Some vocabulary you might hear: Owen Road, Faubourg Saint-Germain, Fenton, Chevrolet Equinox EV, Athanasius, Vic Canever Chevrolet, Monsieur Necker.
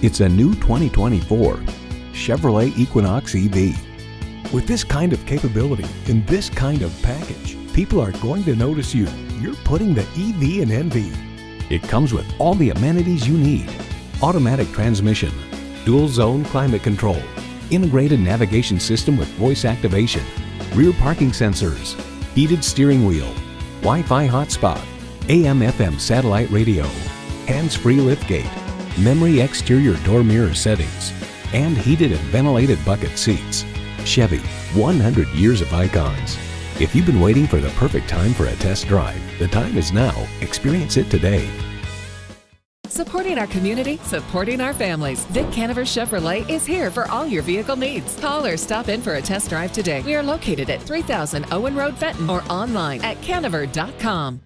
It's a new 2024 Chevrolet Equinox EV. With this kind of capability in this kind of package, people are going to notice you. You're putting the EV in envy. It comes with all the amenities you need: automatic transmission, dual zone climate control, integrated navigation system with voice activation, rear parking sensors, heated steering wheel, Wi-Fi hotspot, AM/FM satellite radio, hands-free liftgate, memory exterior door mirror settings, and heated and ventilated bucket seats. Chevy, 100 years of icons. If you've been waiting for the perfect time for a test drive, the time is now. Experience it today. Supporting our community, supporting our families. Vic Canever Chevrolet is here for all your vehicle needs. Call or stop in for a test drive today. We are located at 3000 Owen Road, Fenton, or online at canever.com.